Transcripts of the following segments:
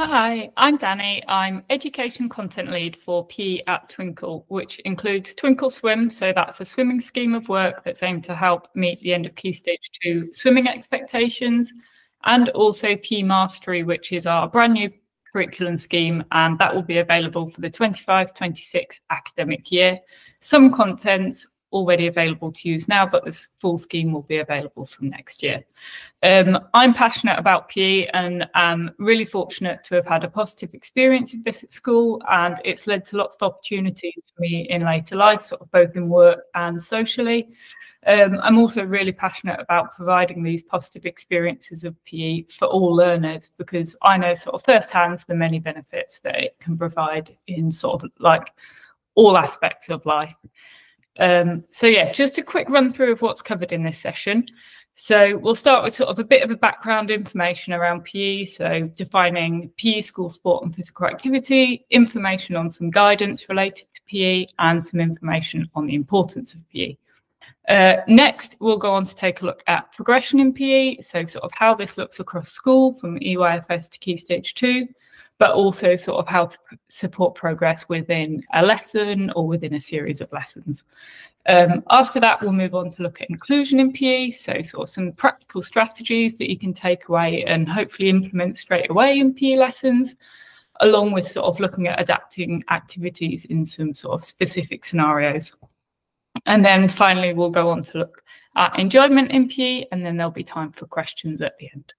Hi, I'm Danny. I'm Education Content Lead for PE at Twinkl, which includes Twinkl Swim. So that's a swimming scheme of work that's aimed to help meet the end of Key Stage 2 swimming expectations, and also PE Mastery, which is our brand new curriculum scheme, and that will be available for the 25-26 academic year. Some content's already available to use now, but this full scheme will be available from next year. I'm passionate about PE and am really fortunate to have had a positive experience of this at school, and it's led to lots of opportunities for me in later life, sort of both in work and socially. I'm also really passionate about providing these positive experiences of PE for all learners, because I know sort of firsthand the many benefits that it can provide in sort of like all aspects of life. So yeah, just a quick run through of what's covered in this session. So we'll start with sort of a bit of a background information around PE, so defining PE, school sport and physical activity, information on some guidance related to PE, and some information on the importance of PE. Next, we'll go on to take a look at progression in PE, so sort of how this looks across school from EYFS to Key Stage 2, but also sort of how to support progress within a lesson or within a series of lessons. After that, we'll move on to look at inclusion in PE, so sort of some practical strategies that you can take away and hopefully implement straight away in PE lessons, along with sort of looking at adapting activities in some sort of specific scenarios. And then finally, we'll go on to look at enjoyment in PE, and then there'll be time for questions at the end.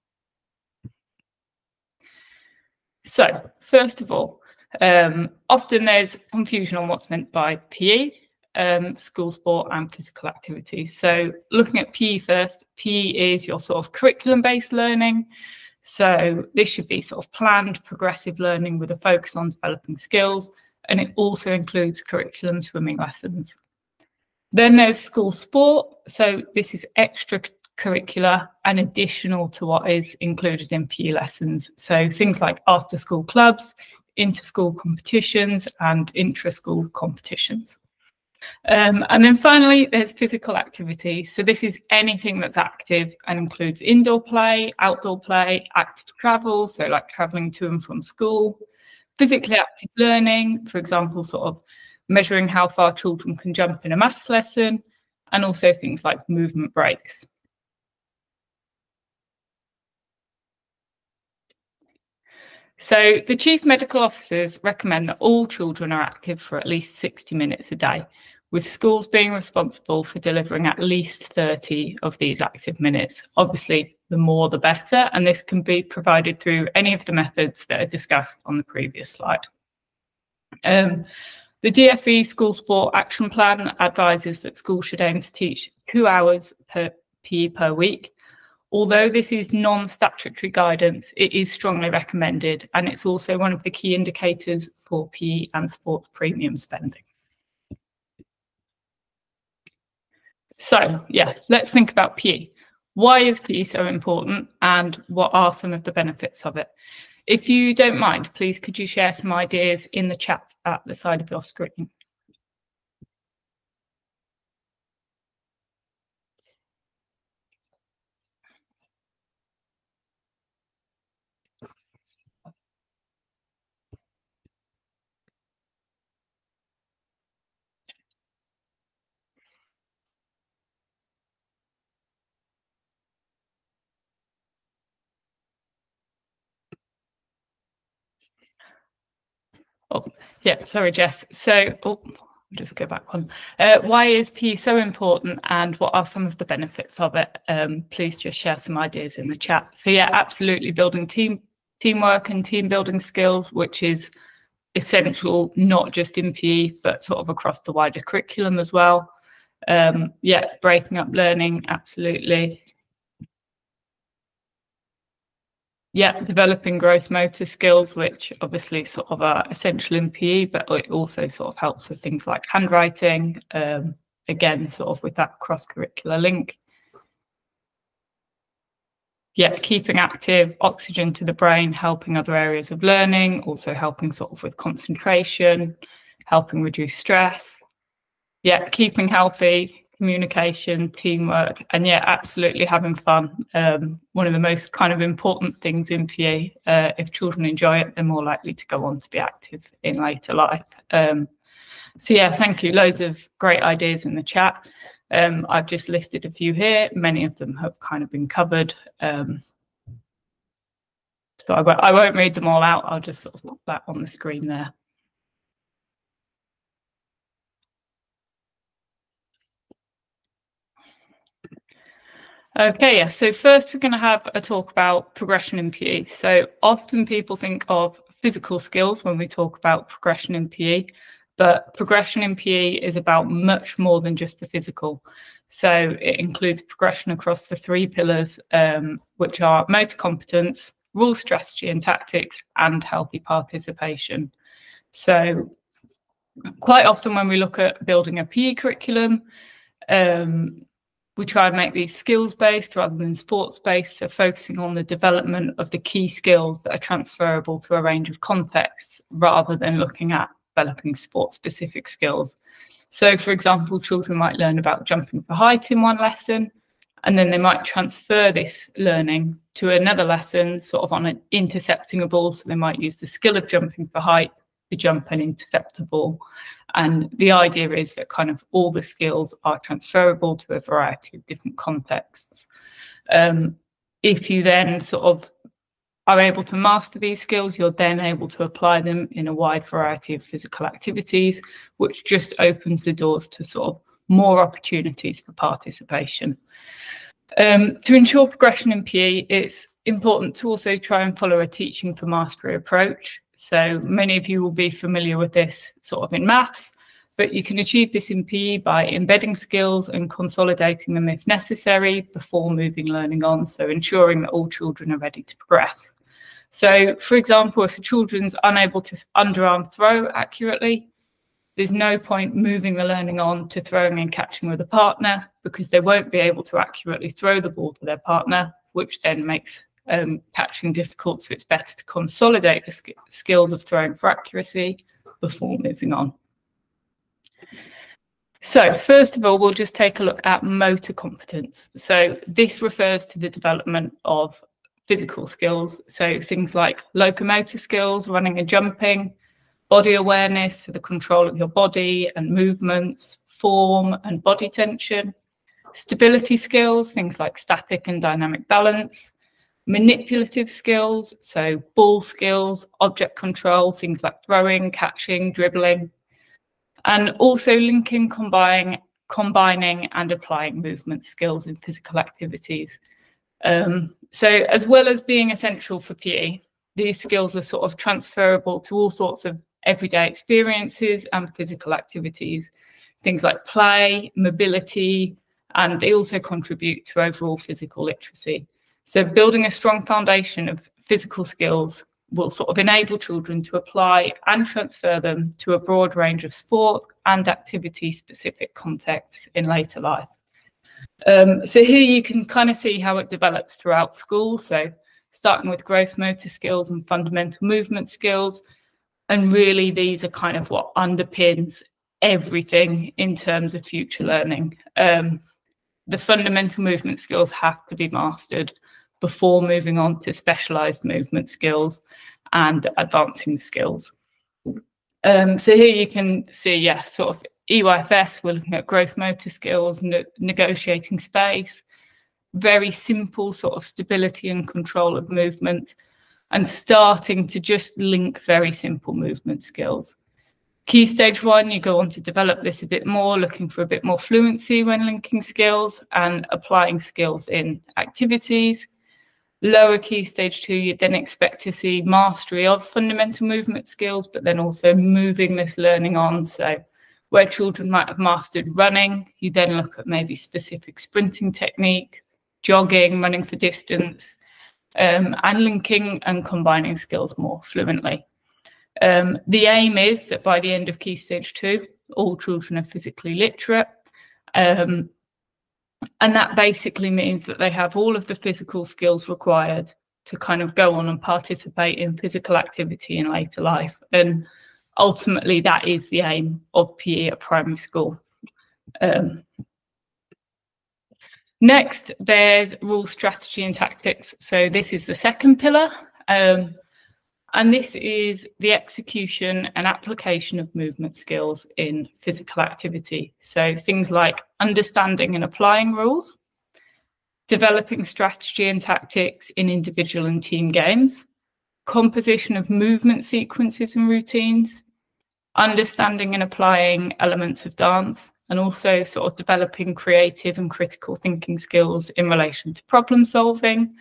So first of all, often there's confusion on what's meant by PE, school sport and physical activity. So looking at PE first, PE is your sort of curriculum-based learning. So this should be sort of planned, progressive learning with a focus on developing skills, and it also includes curriculum swimming lessons. Then there's school sport. So this is extracurricular and additional to what is included in PE lessons. So things like after-school clubs, inter-school competitions and intra-school competitions. And then finally, there's physical activity. So this is anything that's active and includes indoor play, outdoor play, active travel, so like traveling to and from school, physically active learning, for example, sort of measuring how far children can jump in a maths lesson, and also things like movement breaks. So the Chief Medical Officers recommend that all children are active for at least 60 minutes a day, with schools being responsible for delivering at least 30 of these active minutes. Obviously, the more the better, and this can be provided through any of the methods that are discussed on the previous slide. The DFE School Sport Action Plan advises that schools should aim to teach 2 hours per PE per week. Although this is non-statutory guidance, it is strongly recommended, and it's also one of the key indicators for PE and sports premium spending. So yeah, let's think about PE. Why is PE so important, and what are some of the benefits of it? If you don't mind, please could you share some ideas in the chat at the side of your screen? Oh, yeah, sorry, Jess. So, just go back one. Why is PE so important, and what are some of the benefits of it? Please just share some ideas in the chat. So yeah, absolutely, building teamwork and team building skills, which is essential, not just in PE, but sort of across the wider curriculum as well. Yeah, breaking up learning, absolutely. Yeah, developing gross motor skills, which obviously sort of are essential in PE, but it also sort of helps with things like handwriting, again, sort of with that cross-curricular link. Yeah, keeping active, oxygen to the brain, helping other areas of learning, also helping sort of with concentration, helping reduce stress. Yeah, keeping healthy, communication, teamwork, and yeah, absolutely having fun. One of the most kind of important things in PE. If children enjoy it, they're more likely to go on to be active in later life. So yeah, thank you. Loads of great ideas in the chat. I've just listed a few here. Many of them have kind of been covered. So I won't read them all out. I'll just sort of put that on the screen there. Okay, yeah, so first we're going to have a talk about progression in PE. So often people think of physical skills when we talk about progression in PE, but progression in PE is about much more than just the physical. So it includes progression across the three pillars, which are motor competence, rule strategy and tactics, and healthy participation. So quite often when we look at building a PE curriculum, we try and make these skills-based rather than sports-based, so focusing on the development of the key skills that are transferable to a range of contexts rather than looking at developing sport-specific skills. So, for example, children might learn about jumping for height in one lesson, and then they might transfer this learning to another lesson, sort of on an intercepting a ball. So they might use the skill of jumping for height to jump and intercept a ball. And the idea is that kind of all the skills are transferable to a variety of different contexts. If you then sort of are able to master these skills, you're then able to apply them in a wide variety of physical activities, which just opens the doors to sort of more opportunities for participation. To ensure progression in PE, it's important to also try and follow a teaching for mastery approach. So many of you will be familiar with this sort of in maths, but you can achieve this in PE by embedding skills and consolidating them if necessary before moving learning on, so ensuring that all children are ready to progress. So, for example, if a children's unable to underarm throw accurately, there's no point moving the learning on to throwing and catching with a partner, because they won't be able to accurately throw the ball to their partner, which then makes catching difficult. So it's better to consolidate the skills of throwing for accuracy before moving on. So first of all, we'll just take a look at motor competence. So this refers to the development of physical skills. So things like locomotor skills, running and jumping, body awareness, so the control of your body and movements, form and body tension, stability skills, things like static and dynamic balance, manipulative skills, so ball skills, object control, things like throwing, catching, dribbling, and also linking, combining and applying movement skills in physical activities. So as well as being essential for PE, these skills are sort of transferable to all sorts of everyday experiences and physical activities, things like play, mobility, and they also contribute to overall physical literacy. So building a strong foundation of physical skills will sort of enable children to apply and transfer them to a broad range of sport and activity-specific contexts in later life. So here you can kind of see how it develops throughout school. So starting with gross motor skills and fundamental movement skills, and really these are kind of what underpins everything in terms of future learning. The fundamental movement skills have to be mastered before moving on to specialised movement skills and advancing skills. So here you can see, yeah, sort of EYFS, we're looking at gross motor skills, negotiating space, very simple sort of stability and control of movement, and starting to just link very simple movement skills. Key stage 1, you go on to develop this a bit more, looking for a bit more fluency when linking skills and applying skills in activities. Lower key stage 2, you then expect to see mastery of fundamental movement skills, but then also moving this learning on. So where children might have mastered running, you then look at maybe specific sprinting technique, jogging, running for distance, and linking and combining skills more fluently. The aim is that by the end of Key Stage 2, all children are physically literate. And that basically means that they have all of the physical skills required to kind of go on and participate in physical activity in later life. And ultimately, that is the aim of PE at primary school. Next, there's rules, strategy and tactics. So this is the second pillar. And this is the execution and application of movement skills in physical activity. So things like understanding and applying rules, developing strategy and tactics in individual and team games, composition of movement sequences and routines, understanding and applying elements of dance, and also sort of developing creative and critical thinking skills in relation to problem solving.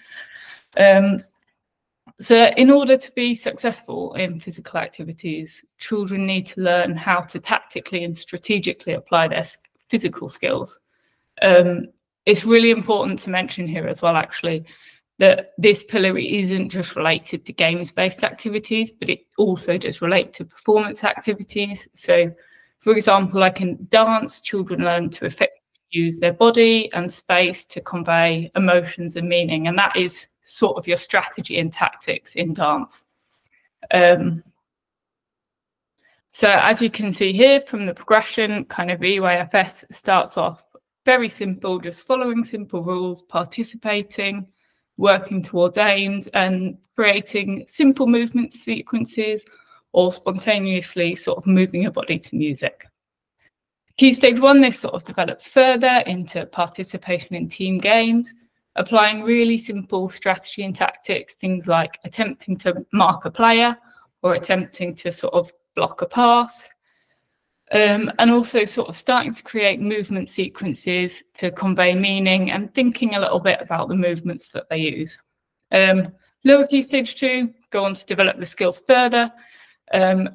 So in order to be successful in physical activities, children need to learn how to tactically and strategically apply their physical skills. It's really important to mention here as well, actually, that this pillar isn't just related to games-based activities, but it also does relate to performance activities. So, for example, like in dance, children learn to effectively use their body and space to convey emotions and meaning. And that is sort of your strategy and tactics in dance. So as you can see here from the progression, kind of EYFS starts off very simple, just following simple rules, participating, working towards aims and creating simple movement sequences, or spontaneously sort of moving your body to music. Key Stage 1, this sort of develops further into participation in team games, applying really simple strategy and tactics, things like attempting to mark a player or attempting to sort of block a pass, and also sort of starting to create movement sequences to convey meaning and thinking a little bit about the movements that they use. Lower Key Stage 2, go on to develop the skills further,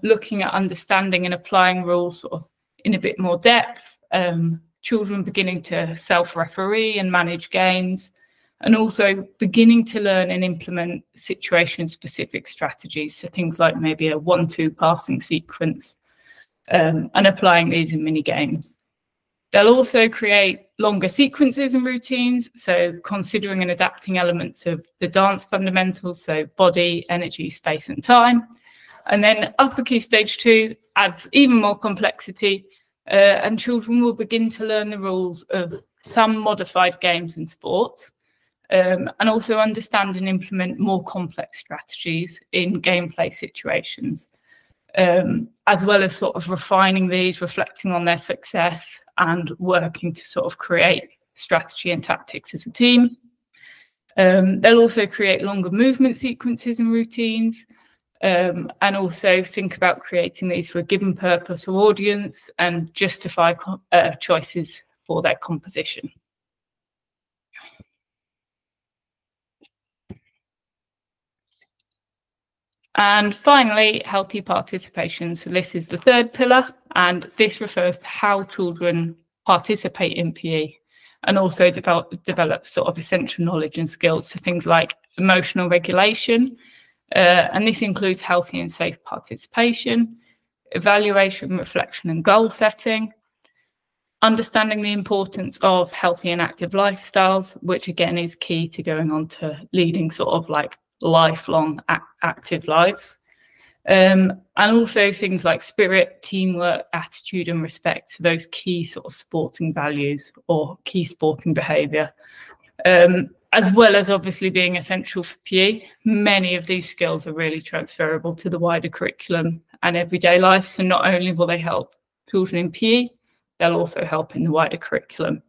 looking at understanding and applying rules sort of in a bit more depth, children beginning to self-referee and manage games, and also beginning to learn and implement situation-specific strategies, so things like maybe a 1-2 passing sequence, and applying these in mini-games. They'll also create longer sequences and routines, so considering and adapting elements of the dance fundamentals, so body, energy, space and time. And then upper Key Stage 2 adds even more complexity, and children will begin to learn the rules of some modified games and sports, and also understand and implement more complex strategies in gameplay situations, as well as sort of refining these, reflecting on their success and working to sort of create strategy and tactics as a team. They'll also create longer movement sequences and routines, and also think about creating these for a given purpose or audience and justify choices for their composition. And finally, healthy participation. So this is the third pillar, and this refers to how children participate in PE and also develop sort of essential knowledge and skills. So things like emotional regulation, and this includes healthy and safe participation, evaluation, reflection and goal setting, understanding the importance of healthy and active lifestyles, which again is key to going on to leading sort of like lifelong active lives, and also things like spirit, teamwork, attitude and respect, so those key sort of sporting values or key sporting behaviour. As well as obviously being essential for PE, many of these skills are really transferable to the wider curriculum and everyday life. So not only will they help children in PE, they'll also help in the wider curriculum.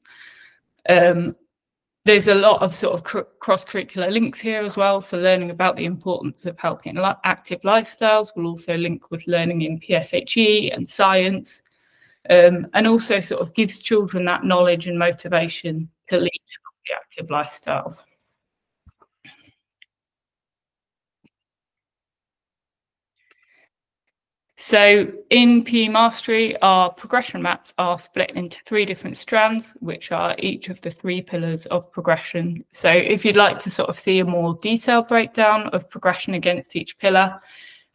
There's a lot of sort of cross-curricular links here as well. So learning about the importance of healthy and active lifestyles will also link with learning in PSHE and science, and also sort of gives children that knowledge and motivation to lead active lifestyles. So in PE Mastery, our progression maps are split into 3 different strands, which are each of the 3 pillars of progression. So if you'd like to sort of see a more detailed breakdown of progression against each pillar,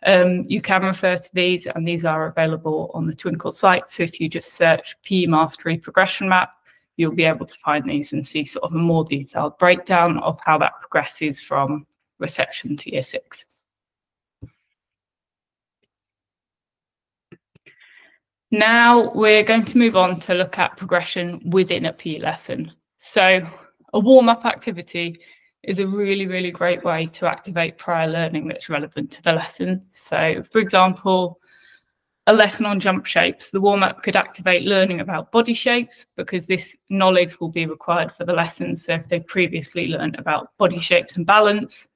you can refer to these, and these are available on the Twinkl site. So if you just search PE Mastery progression map, you'll be able to find these and see sort of a more detailed breakdown of how that progresses from reception to year 6. Now we're going to move on to look at progression within a PE lesson. So a warm-up activity is a really, really great way to activate prior learning that's relevant to the lesson. So, for example, a lesson on jump shapes, the warm-up could activate learning about body shapes because this knowledge will be required for the lesson. So if they previously learned about body shapes and balance,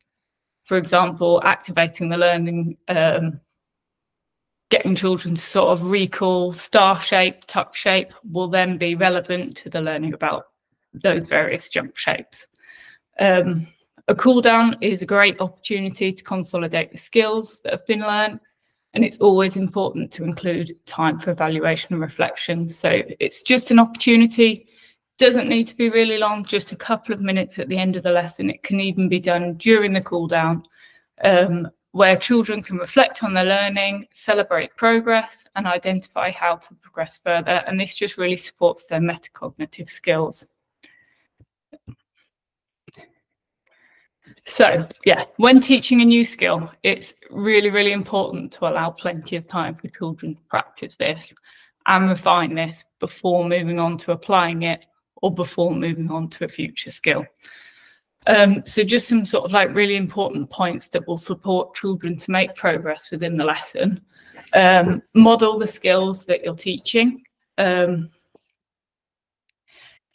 for example, activating the learning, getting children to sort of recall star shape, tuck shape, will then be relevant to the learning about those various jump shapes. A cool down is a great opportunity to consolidate the skills that have been learned, and it's always important to include time for evaluation and reflection. So it's just an opportunity, doesn't need to be really long, just a couple of minutes at the end of the lesson. It can even be done during the cool down, where children can reflect on their learning, celebrate progress and identify how to progress further, and this just really supports their metacognitive skills. So yeah, when teaching a new skill, it's really, really important to allow plenty of time for children to practice this and refine this before moving on to applying it or before moving on to a future skill. So just some sort of like really important points that will support children to make progress within the lesson. Model the skills that you're teaching.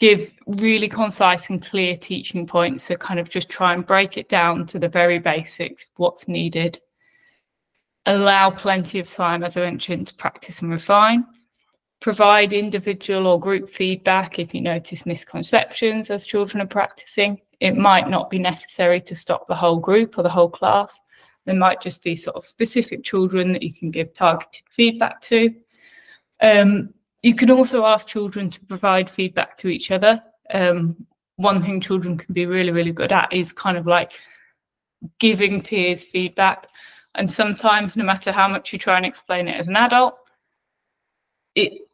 Give really concise and clear teaching points, so kind of just try and break it down to the very basics of what's needed. Allow plenty of time, as I mentioned, to practice and refine. Provide individual or group feedback if you notice misconceptions as children are practicing. It might not be necessary to stop the whole group or the whole class. There might just be sort of specific children that you can give targeted feedback to. You can also ask children to provide feedback to each other. One thing children can be really, really good at is kind of like giving peers feedback. And sometimes, no matter how much you try and explain it as an adult,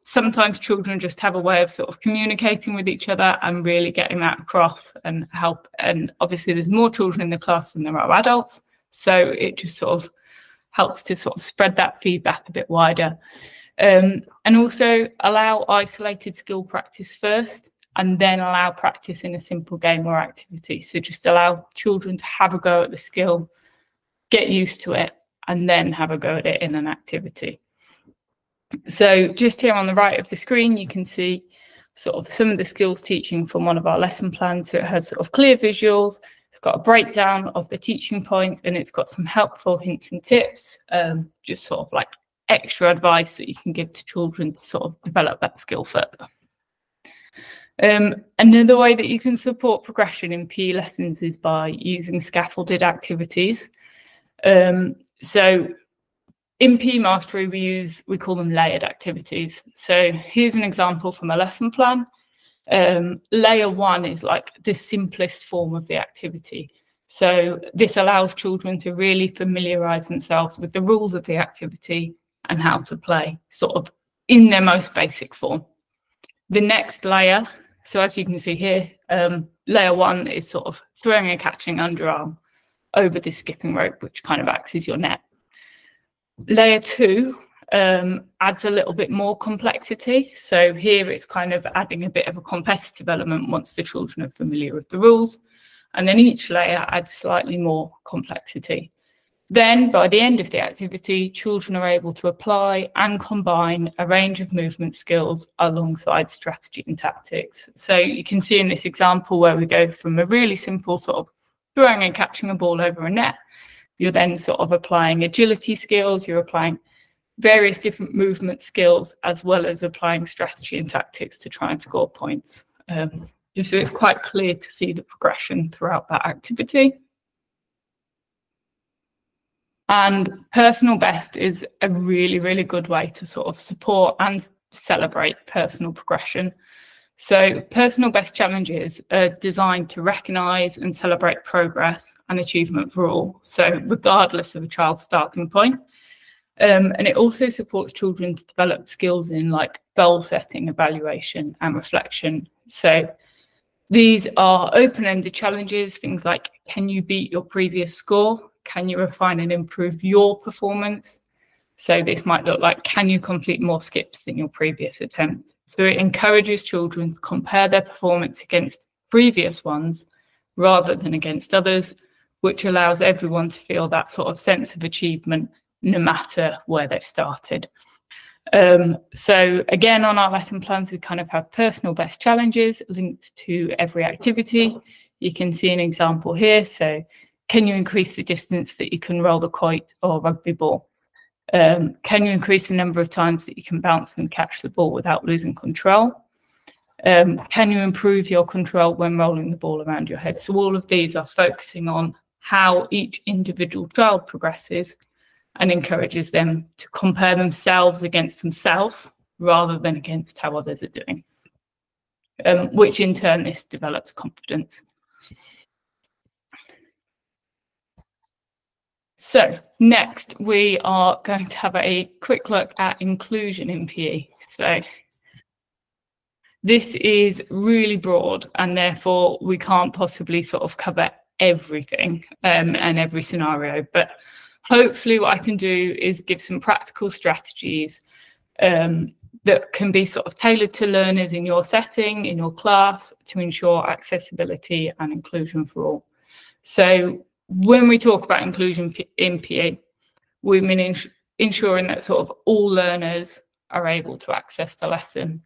sometimes children just have a way of sort of communicating with each other and really getting that across and help. And obviously there's more children in the class than there are adults, so it just sort of helps to sort of spread that feedback a bit wider. And also allow isolated skill practice first and then allow practice in a simple game or activity. So just allow children to have a go at the skill, get used to it, and then have a go at it in an activity. So just here on the right of the screen, you can see sort of some of the skills teaching from one of our lesson plans. So it has sort of clear visuals, it's got a breakdown of the teaching point, and it's got some helpful hints and tips, just sort of like extra advice that you can give to children to sort of develop that skill further. Another way that you can support progression in PE lessons is by using scaffolded activities. So in PE Mastery, we call them layered activities. So here's an example from a lesson plan. Layer one is like the simplest form of the activity. So this allows children to really familiarise themselves with the rules of the activity and how to play, sort of in their most basic form. The next layer, so as you can see here, layer one is sort of throwing and catching underarm over the skipping rope, which kind of acts as your net. Layer two adds a little bit more complexity. So here it's kind of adding a bit of a competitive element once the children are familiar with the rules. And then each layer adds slightly more complexity. Then by the end of the activity, children are able to apply and combine a range of movement skills alongside strategy and tactics. So you can see in this example where we go from a really simple sort of throwing and catching a ball over a net, you're then sort of applying agility skills, you're applying various different movement skills, as well as applying strategy and tactics to try and score points. So it's quite clear to see the progression throughout that activity. And personal best is a really, really good way to sort of support and celebrate personal progression. So personal best challenges are designed to recognise and celebrate progress and achievement for all, so regardless of a child's starting point. And it also supports children to develop skills in like goal setting, evaluation and reflection. So these are open-ended challenges, things like, can you beat your previous score? Can you refine and improve your performance? So this might look like, can you complete more skips than your previous attempt? So it encourages children to compare their performance against previous ones rather than against others, which allows everyone to feel that sort of sense of achievement no matter where they've started. So again, on our lesson plans, we kind of have personal best challenges linked to every activity. You can see an example here. So can you increase the distance that you can roll the quoit or rugby ball? Can you increase the number of times that you can bounce and catch the ball without losing control? Can you improve your control when rolling the ball around your head? So all of these are focusing on how each individual child progresses and encourages them to compare themselves against themselves rather than against how others are doing, which in turn this develops confidence. So next we are going to have a quick look at inclusion in PE. So this is really broad and therefore we can't possibly sort of cover everything and every scenario, but hopefully what I can do is give some practical strategies that can be sort of tailored to learners in your setting, in your class, to ensure accessibility and inclusion for all. So when we talk about inclusion in PE, we mean ensuring that sort of all learners are able to access the lesson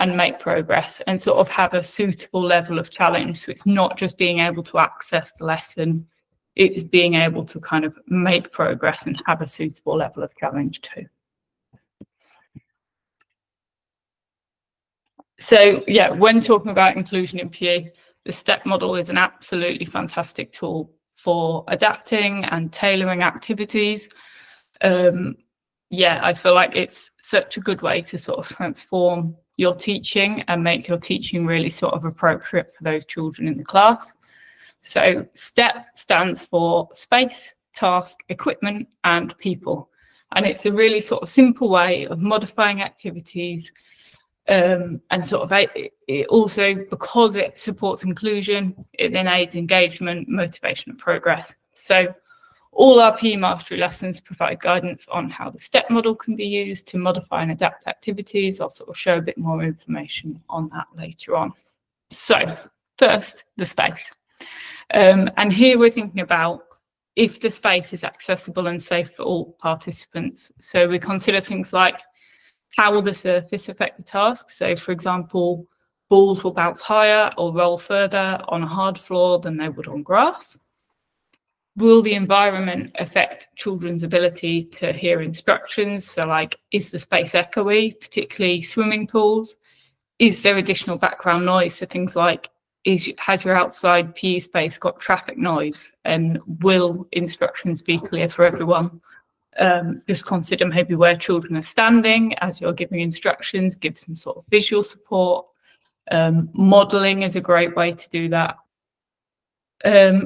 and make progress and sort of have a suitable level of challenge. So it's not just being able to access the lesson, it's being able to kind of make progress and have a suitable level of challenge too. So yeah, when talking about inclusion in PE, the STEP model is an absolutely fantastic tool for adapting and tailoring activities. Yeah, I feel like it's such a good way to sort of transform your teaching and make your teaching really sort of appropriate for those children in the class. So STEP stands for space, task, equipment, and people. And it's a really sort of simple way of modifying activities. And sort of it also, because it supports inclusion, it then aids engagement, motivation, and progress. So all our PE mastery lessons provide guidance on how the STEP model can be used to modify and adapt activities. I'll sort of show a bit more information on that later on. So first, the space. And here we're thinking about if the space is accessible and safe for all participants. So we consider things like, how will the surface affect the task? So for example, balls will bounce higher or roll further on a hard floor than they would on grass. Will the environment affect children's ability to hear instructions? So like, is the space echoey, particularly swimming pools? Is there additional background noise? So things like, has your outside PE space got traffic noise, and will instructions be clear for everyone? Just consider maybe where children are standing as you're giving instructions, give some sort of visual support. Modelling is a great way to do that.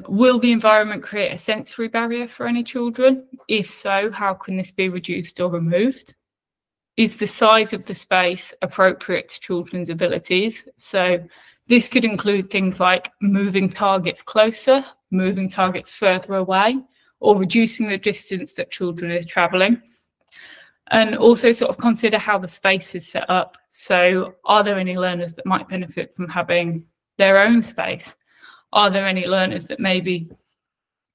Will the environment create a sensory barrier for any children? If so, how can this be reduced or removed? Is the size of the space appropriate to children's abilities? So this could include things like moving targets closer, moving targets further away, or reducing the distance that children are travelling. And also sort of consider how the space is set up. So are there any learners that might benefit from having their own space? Are there any learners that maybe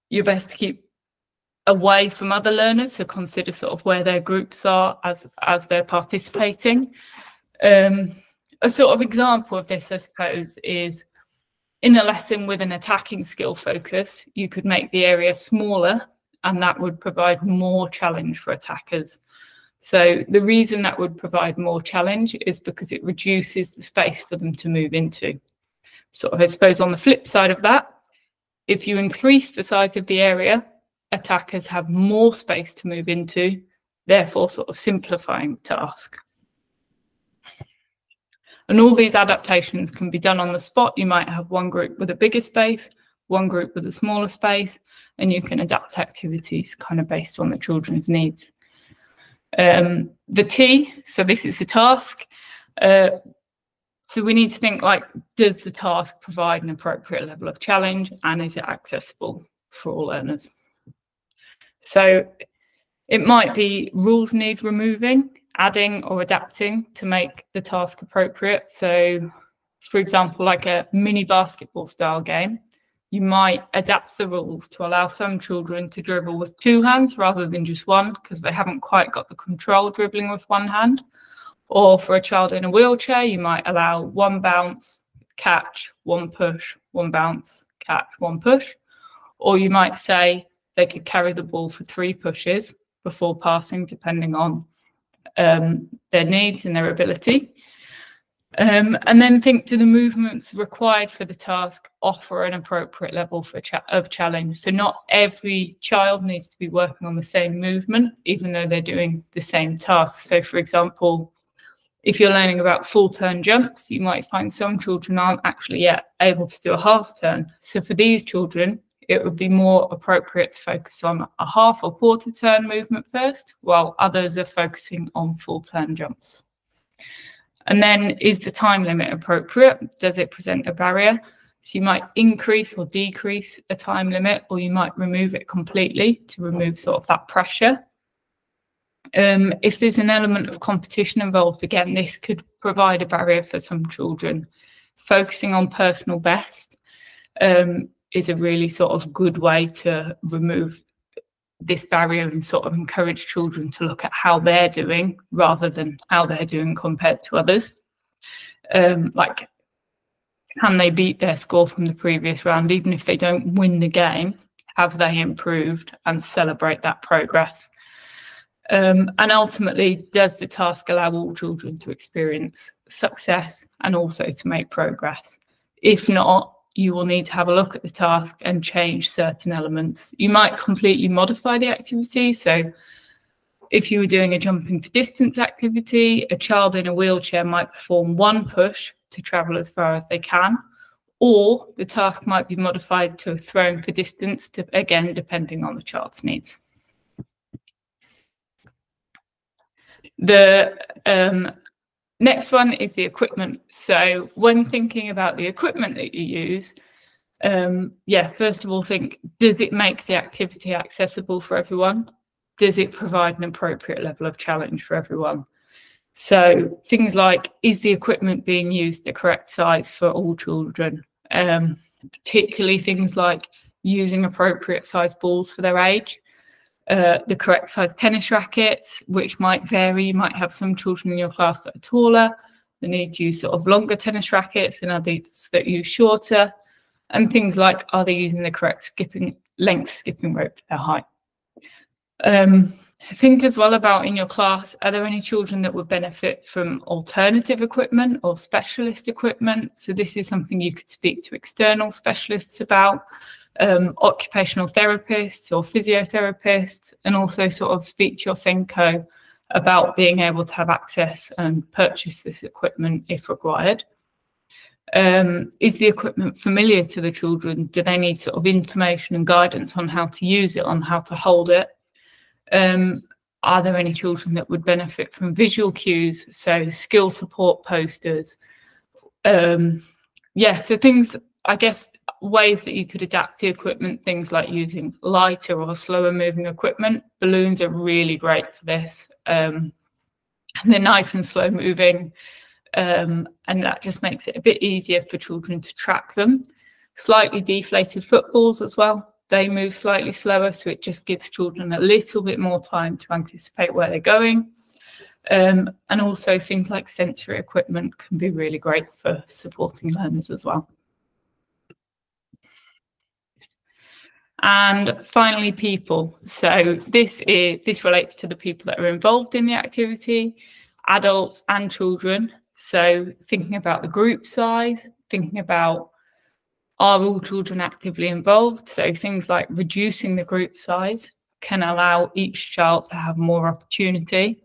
you're best to keep away from other learners? So consider sort of where their groups are as they're participating. A sort of example of this, I suppose, is in a lesson with an attacking skill focus, you could make the area smaller and that would provide more challenge for attackers. So the reason that would provide more challenge is because it reduces the space for them to move into. Sort of, I suppose, on the flip side of that, if you increase the size of the area, attackers have more space to move into, therefore sort of simplifying the task. And all these adaptations can be done on the spot. You might have one group with a bigger space, one group with a smaller space, and you can adapt activities kind of based on the children's needs. The T, so this is the task. So we need to think like, does the task provide an appropriate level of challenge, and is it accessible for all learners? So it might be rules need removing, adding or adapting to make the task appropriate. So for example, like a mini basketball style game, you might adapt the rules to allow some children to dribble with two hands rather than just one, because they haven't quite got the control dribbling with one hand. Or for a child in a wheelchair, you might allow one bounce, catch, one push, one bounce, catch, one push. Or you might say they could carry the ball for 3 pushes before passing, depending on their needs and their ability. And then think, do the movements required for the task offer an appropriate level of challenge? So not every child needs to be working on the same movement, even though they're doing the same task. So for example, if you're learning about full turn jumps, you might find some children aren't actually yet able to do a half turn. So for these children, it would be more appropriate to focus on a half or quarter turn movement first, while others are focusing on full turn jumps. And then, is the time limit appropriate? Does it present a barrier? So you might increase or decrease a time limit, or you might remove it completely to remove sort of that pressure. If there's an element of competition involved, again, this could provide a barrier for some children. Focusing on personal best is a really sort of good way to remove this barrier and sort of encourage children to look at how they're doing rather than how they're doing compared to others. Like, can they beat their score from the previous round? Even if they don't win the game, have they improved, and celebrate that progress? And ultimately, does the task allow all children to experience success and also to make progress? If not, you will need to have a look at the task and change certain elements. You might completely modify the activity. So if you were doing a jumping for distance activity, a child in a wheelchair might perform one push to travel as far as they can, or the task might be modified to throwing for distance, again, depending on the child's needs. The next one is the equipment. So when thinking about the equipment that you use, first of all, think, does it make the activity accessible for everyone? Does it provide an appropriate level of challenge for everyone? So things like, is the equipment being used the correct size for all children? Particularly things like using appropriate size balls for their age. The correct size tennis rackets, which might vary. You might have some children in your class that are taller, they need to use sort of longer tennis rackets, and others that use shorter. And things like, are they using the correct length skipping rope for their height? Think as well about, in your class, are there any children that would benefit from alternative equipment or specialist equipment? So this is something you could speak to external specialists about, occupational therapists or physiotherapists, and also sort of speak to your Senko about being able to have access and purchase this equipment if required. Is the equipment familiar to the children? Do they need sort of information and guidance on how to use it, on how to hold it? Are there any children that would benefit from visual cues, so skill support posters? So things, I guess, ways that you could adapt the equipment, things like using lighter or slower moving equipment. Balloons are really great for this. And they're nice and slow moving, and that just makes it a bit easier for children to track them. Slightly deflated footballs as well. They move slightly slower, so it just gives children a little bit more time to anticipate where they're going. And also things like sensory equipment can be really great for supporting learners as well. And finally, people. So this relates to the people that are involved in the activity, adults and children. So thinking about the group size, thinking about, are all children actively involved? So things like reducing the group size can allow each child to have more opportunity,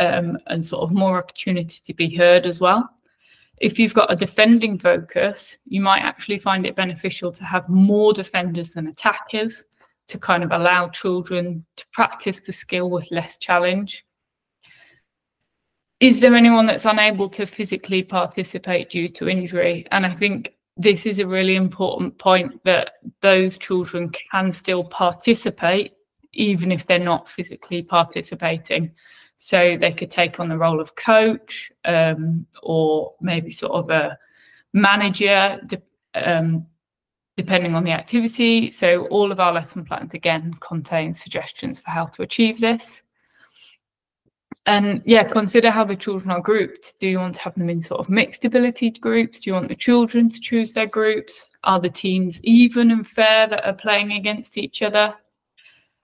and sort of more opportunity to be heard as well. If you've got a defending focus, you might actually find it beneficial to have more defenders than attackers to kind of allow children to practice the skill with less challenge. Is there anyone that's unable to physically participate due to injury? And I think this is a really important point, that those children can still participate even if they're not physically participating. So they could take on the role of coach, or maybe sort of a manager, depending on the activity. So all of our lesson plans, again, contain suggestions for how to achieve this. And yeah, consider how the children are grouped. Do you want to have them in sort of mixed ability groups? Do you want the children to choose their groups? Are the teams even and fair that are playing against each other?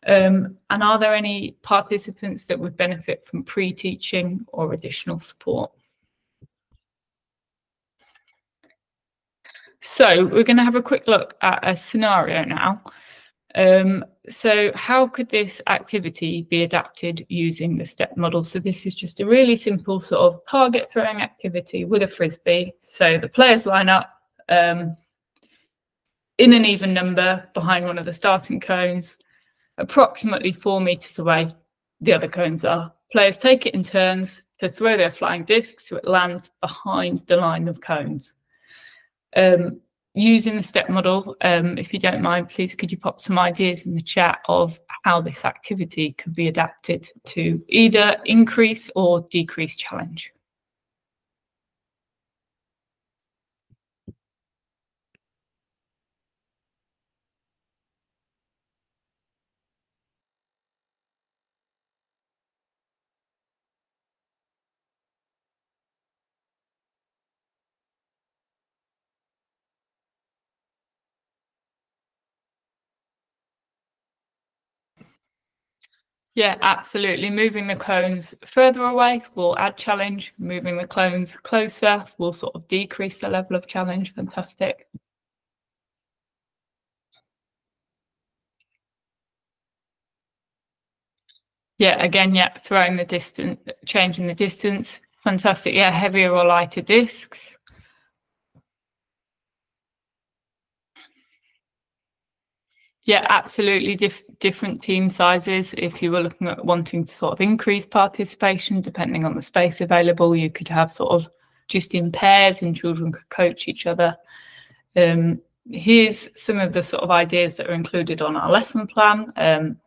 And are there any participants that would benefit from pre-teaching or additional support? So we're going to have a quick look at a scenario now. So how could this activity be adapted using the STEP model? So this is just a really simple sort of target throwing activity with a frisbee. So the players line up in an even number behind one of the starting cones, approximately 4 meters away the other cones are. Players take it in turns to throw their flying disc so it lands behind the line of cones. Using the STEP model, if you don't mind, please could you pop some ideas in the chat of how this activity could be adapted to either increase or decrease challenge. Yeah, absolutely. Moving the cones further away will add challenge. Moving the cones closer will sort of decrease the level of challenge. Fantastic. Yeah, again, yeah, throwing the distance, changing the distance. Fantastic. Yeah, heavier or lighter discs. Yeah, absolutely. Different team sizes. If you were looking at wanting to sort of increase participation, depending on the space available, you could have sort of just in pairs and children could coach each other. Here's some of the sort of ideas that are included on our lesson plan.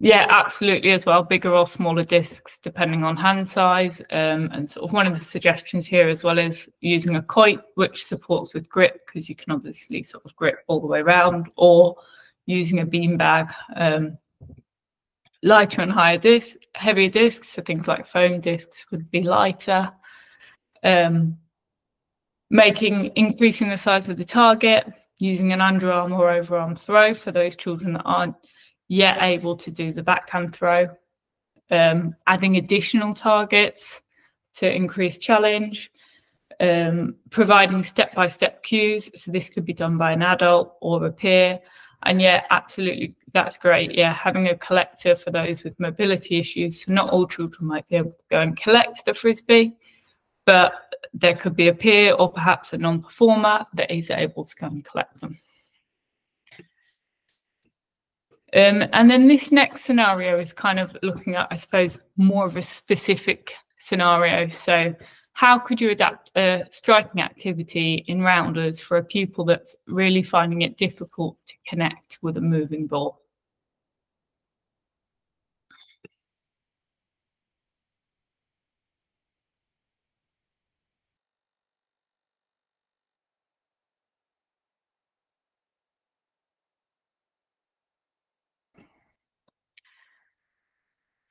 Yeah, absolutely as well. Bigger or smaller discs, depending on hand size. And sort of one of the suggestions here as well is using a quoit, which supports with grip, because you can obviously sort of grip all the way around, or using a beanbag. Lighter and higher discs, heavier discs, so things like foam discs would be lighter. Increasing the size of the target, using an underarm or overarm throw for those children that aren't yet able to do the backhand throw, adding additional targets to increase challenge, providing step-by-step cues. So this could be done by an adult or a peer. And yeah, absolutely, that's great. Yeah, having a collector for those with mobility issues. So not all children might be able to go and collect the frisbee, but there could be a peer or perhaps a non-performer that is able to come and collect them. And then this next scenario is kind of looking at, I suppose, more of a specific scenario. So how could you adapt a striking activity in rounders for a pupil that's really finding it difficult to connect with a moving ball?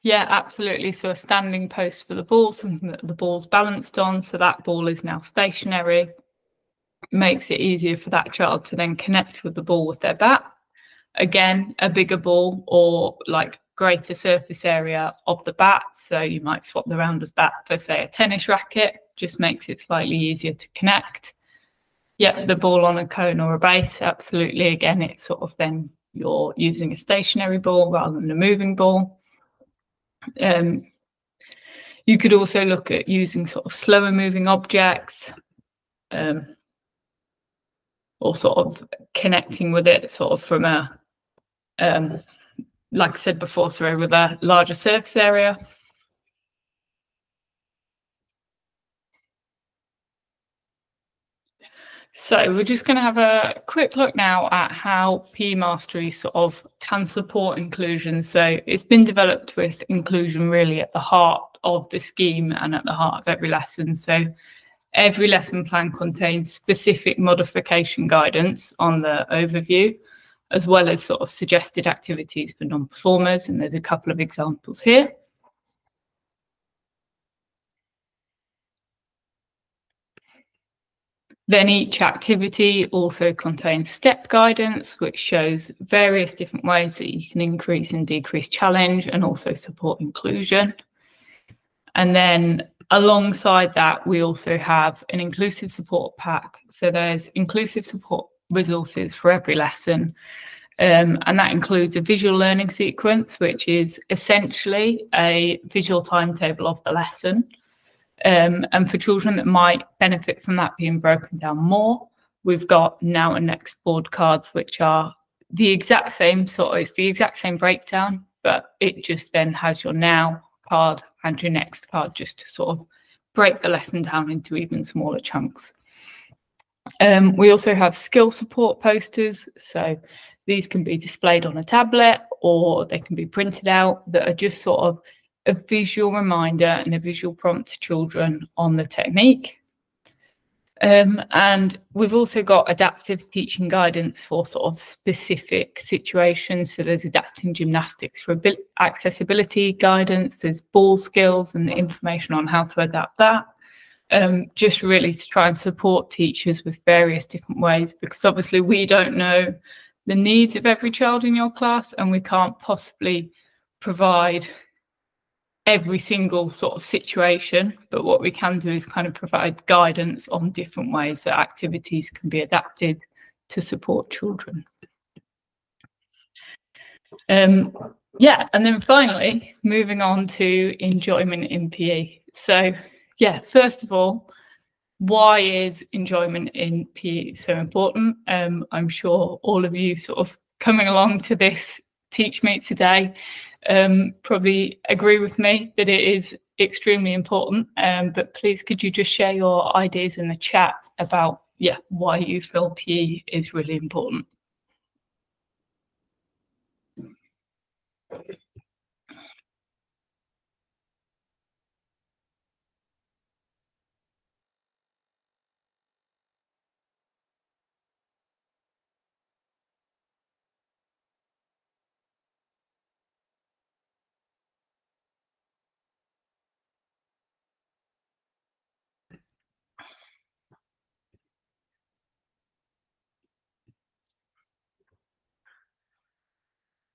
Yeah, absolutely. So a standing post for the ball, something that the ball's balanced on, so that ball is now stationary, makes it easier for that child to then connect with the ball with their bat. Again, a bigger ball or like greater surface area of the bat. So you might swap the rounder's bat for, say, a tennis racket, just makes it slightly easier to connect. Yeah, the ball on a cone or a base, absolutely. Again, it's sort of then you're using a stationary ball rather than a moving ball. You could also look at using sort of slower moving objects, or sort of connecting with it sort of from a, like I said before, so with a larger surface area. So we're just going to have a quick look now at how PE mastery sort of can support inclusion. So it's been developed with inclusion really at the heart of the scheme and at the heart of every lesson. So Every lesson plan contains specific modification guidance on the overview, as well as sort of suggested activities for non-performers. And there's a couple of examples here. Then each activity also contains step guidance, which shows various different ways that you can increase and decrease challenge and also support inclusion. And then alongside that, we also have an inclusive support pack. So there's inclusive support resources for every lesson. And that includes a visual learning sequence, which is essentially a visual timetable of the lesson. And for children that might benefit from that being broken down more, we've got now and next board cards, which are the exact same it's the exact same breakdown, but it just then has your now card and your next card just to sort of break the lesson down into even smaller chunks. We also have skill support posters, so these can be displayed on a tablet or they can be printed out, that are just sort of a visual reminder and a visual prompt to children on the technique. And we've also got adaptive teaching guidance for sort of specific situations. So there's adapting gymnastics for accessibility guidance, there's ball skills and the information on how to adapt that, just really to try and support teachers with various different ways, because obviously we don't know the needs of every child in your class and we can't possibly provide every single sort of situation, but what we can do is kind of provide guidance on different ways that activities can be adapted to support children. Yeah, and then finally, moving on to enjoyment in PE. So yeah, first of all, why is enjoyment in PE so important? I'm sure all of you sort of coming along to this TeachMeet today probably agree with me that it is extremely important, but please could you just share your ideas in the chat about why you feel PE is really important.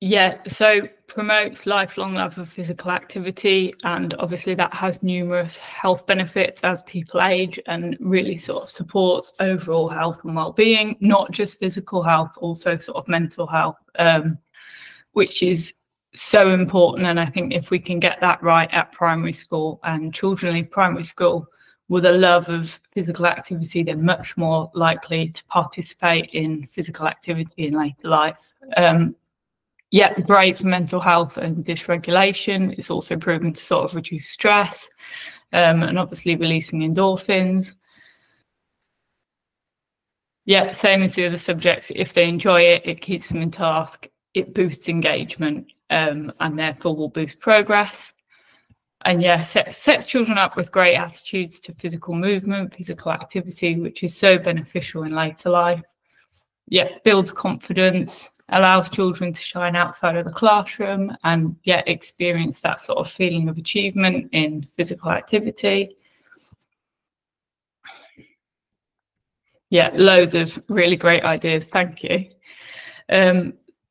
Yeah, so promotes lifelong love of physical activity, and obviously that has numerous health benefits as people age, and really sort of supports overall health and well-being, not just physical health, also sort of mental health, which is so important. And I think if we can get that right at primary school, and children leave primary school with a love of physical activity, they're much more likely to participate in physical activity in later life. Yeah, great for mental health and dysregulation. It's also proven to sort of reduce stress, and obviously releasing endorphins. Yeah, same as the other subjects. If they enjoy it, it keeps them in task. It boosts engagement, and therefore will boost progress. And yeah, sets children up with great attitudes to physical movement, physical activity, which is so beneficial in later life. Yeah, builds confidence, allows children to shine outside of the classroom and yet experience that sort of feeling of achievement in physical activity. Yeah, loads of really great ideas, thank you.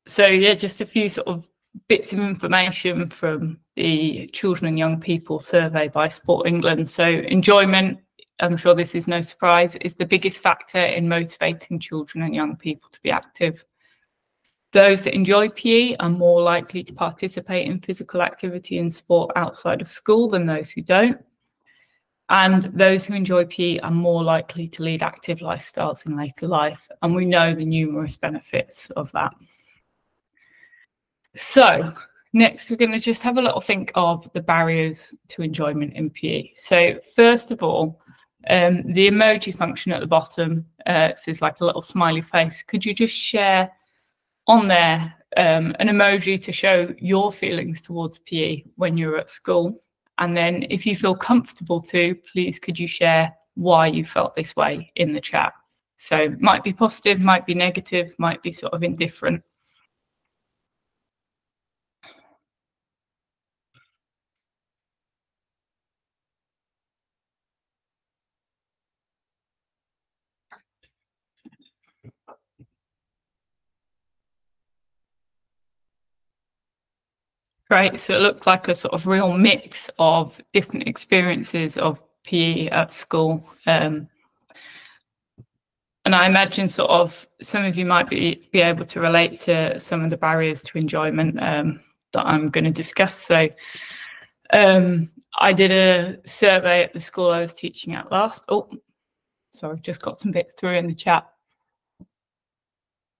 So yeah, just a few sort of bits of information from the Children and Young People survey by Sport England. So enjoyment, I'm sure this is no surprise, is the biggest factor in motivating children and young people to be active. Those that enjoy PE are more likely to participate in physical activity and sport outside of school than those who don't. And those who enjoy PE are more likely to lead active lifestyles in later life. And we know the numerous benefits of that. So next, we're going to just have a little think of the barriers to enjoyment in PE. So first of all, the emoji function at the bottom, so it's like a little smiley face. Could you just share on there an emoji to show your feelings towards PE when you're at school? And then if you feel comfortable to, please could you share why you felt this way in the chat. So might be positive, might be negative, might be sort of indifferent. Great, so it looks like a sort of real mix of different experiences of PE at school. And I imagine sort of some of you might be able to relate to some of the barriers to enjoyment that I'm going to discuss. So I did a survey at the school I was teaching at last. Oh, sorry, just got some bits through in the chat.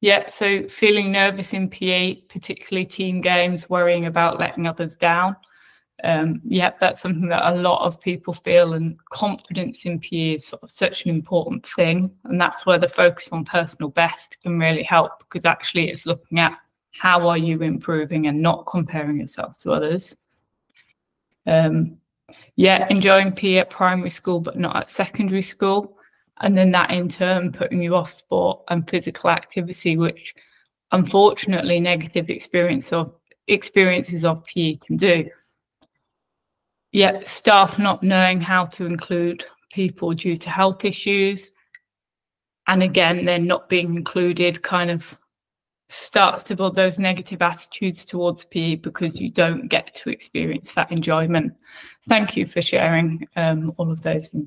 Yeah, so feeling nervous in PE, particularly team games, worrying about letting others down. Yeah, that's something that a lot of people feel, and confidence in PE is sort of such an important thing. And that's where the focus on personal best can really help, because actually it's looking at how are you improving and not comparing yourself to others. Yeah, enjoying PE at primary school but not at secondary school. And then that in turn putting you off sport and physical activity, which unfortunately negative experiences of PE can do. Yet staff not knowing how to include people due to health issues. And again, they're not being included kind of starts to build those negative attitudes towards PE because you don't get to experience that enjoyment. Thank you for sharing all of those in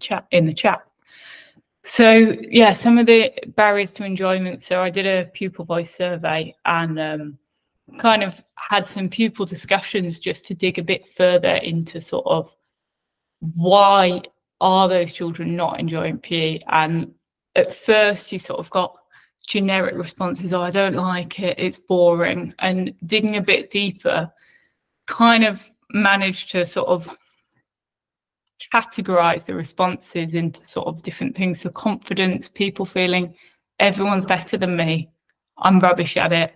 the chat. So yeah, some of the barriers to enjoyment. So I did a pupil voice survey and kind of had some pupil discussions just to dig a bit further into sort of why are those children not enjoying PE. And at first you sort of got generic responses, oh, I don't like it, it's boring. And digging a bit deeper, kind of managed to sort of categorize the responses into sort of different things. So confidence, people feeling everyone's better than me, I'm rubbish at it,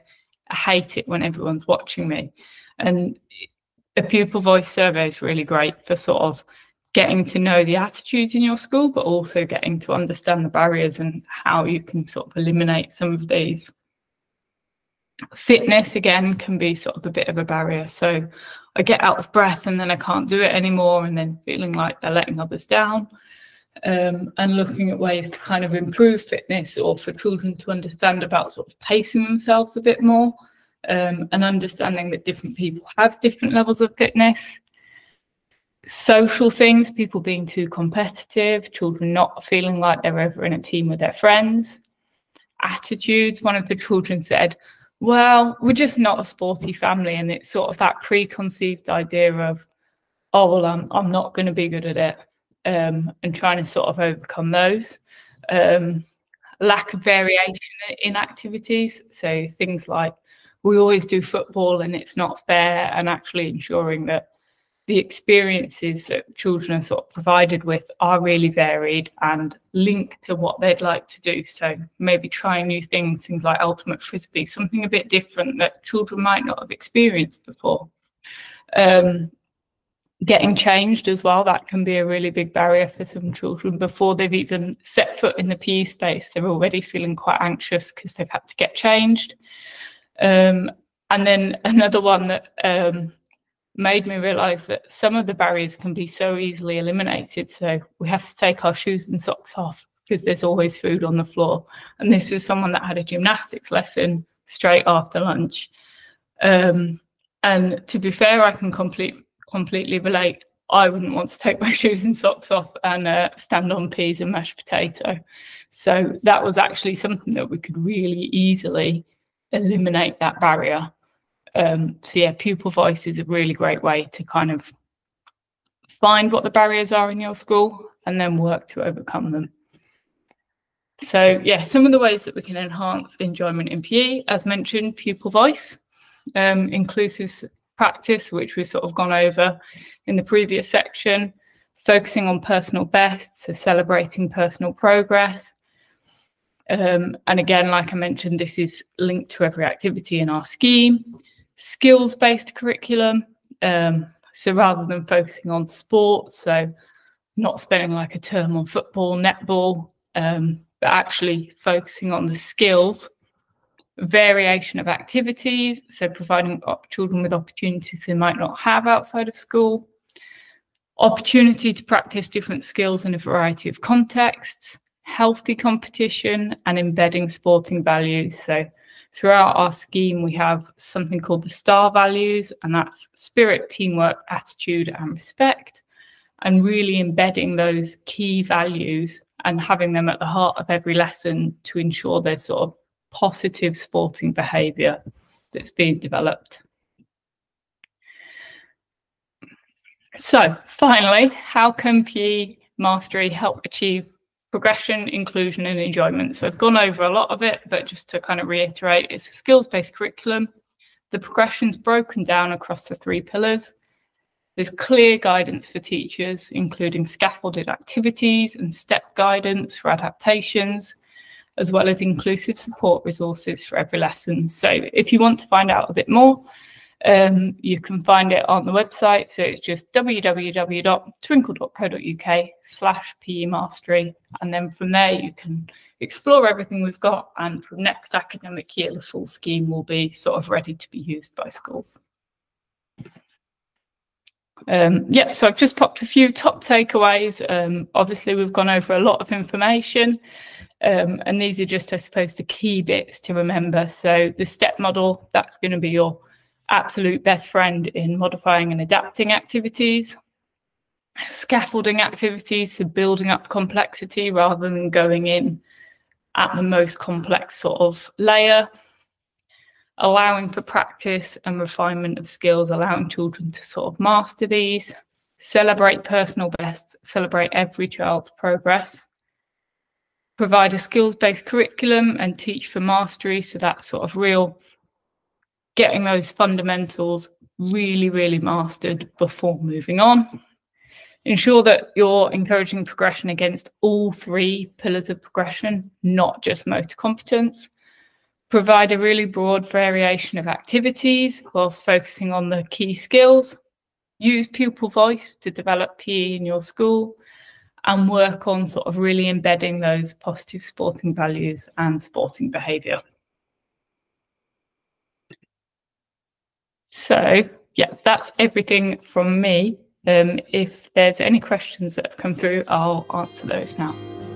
I hate it when everyone's watching me. And a pupil voice survey is really great for sort of getting to know the attitudes in your school, but also getting to understand the barriers and how you can sort of eliminate some of these. Fitness again can be sort of a bit of a barrier. So I get out of breath and then I can't do it anymore, and then feeling like they're letting others down. And looking at ways to kind of improve fitness, or for children to understand about sort of pacing themselves a bit more, and understanding that different people have different levels of fitness. Social things, people being too competitive, children not feeling like they're ever in a team with their friends. Attitudes, one of the children said, well, we're just not a sporty family, and it's sort of that preconceived idea of, oh, well, I'm not going to be good at it, and trying to sort of overcome those. Lack of variation in activities, so things like we always do football and it's not fair, and actually ensuring that the experiences that children are sort of provided with are really varied and linked to what they'd like to do. So maybe trying new things like Ultimate Frisbee, something a bit different that children might not have experienced before. Getting changed as well, that can be a really big barrier for some children. Before they've even set foot in the PE space, they're already feeling quite anxious because they've had to get changed. And then another one that made me realise that some of the barriers can be so easily eliminated. So we have to take our shoes and socks off because there's always food on the floor. And this was someone that had a gymnastics lesson straight after lunch. And to be fair, I can completely relate. I wouldn't want to take my shoes and socks off and stand on peas and mashed potato. So that was actually something that we could really easily eliminate, that barrier. So yeah, pupil voice is a really great way to kind of find what the barriers are in your school and then work to overcome them. So yeah, some of the ways that we can enhance enjoyment in PE, as mentioned, pupil voice, inclusive practice, which we've sort of gone over in the previous section, focusing on personal best, so celebrating personal progress. And again, like I mentioned, this is linked to every activity in our scheme. Skills-based curriculum, so rather than focusing on sports, so not spending like a term on football, netball, but actually focusing on the skills, variation of activities, so providing children with opportunities they might not have outside of school, opportunity to practice different skills in a variety of contexts, healthy competition, and embedding sporting values. So throughout our scheme, we have something called the STAR values, and that's spirit, teamwork, attitude, and respect, and really embedding those key values and having them at the heart of every lesson to ensure there's sort of positive sporting behaviour that's being developed. So finally, how can PE mastery help achieve progression, inclusion and enjoyment? So I've gone over a lot of it, but just to kind of reiterate, it's a skills-based curriculum. The progression's broken down across the three pillars. There's clear guidance for teachers, including scaffolded activities and step guidance for adaptations, as well as inclusive support resources for every lesson. So if you want to find out a bit more, you can find it on the website. So it's just www.twinkl.co.uk/PE mastery. And then from there, you can explore everything we've got. And from next academic year, the full scheme will be sort of ready to be used by schools. Yeah, so I've just popped a few top takeaways. Obviously, we've gone over a lot of information. And these are just, I suppose, the key bits to remember. So the STEP model, that's going to be your absolute best friend in modifying and adapting activities. Scaffolding activities, so building up complexity rather than going in at the most complex sort of layer. Allowing for practice and refinement of skills, allowing children to sort of master these. Celebrate personal bests, celebrate every child's progress. Provide a skills-based curriculum and teach for mastery, so that sort of real getting those fundamentals really, really mastered before moving on. Ensure that you're encouraging progression against all three pillars of progression, not just motor competence. Provide a really broad variation of activities whilst focusing on the key skills. Use pupil voice to develop PE in your school and work on sort of really embedding those positive sporting values and sporting behaviour. So, yeah, that's everything from me. If there's any questions that have come through, I'll answer those now.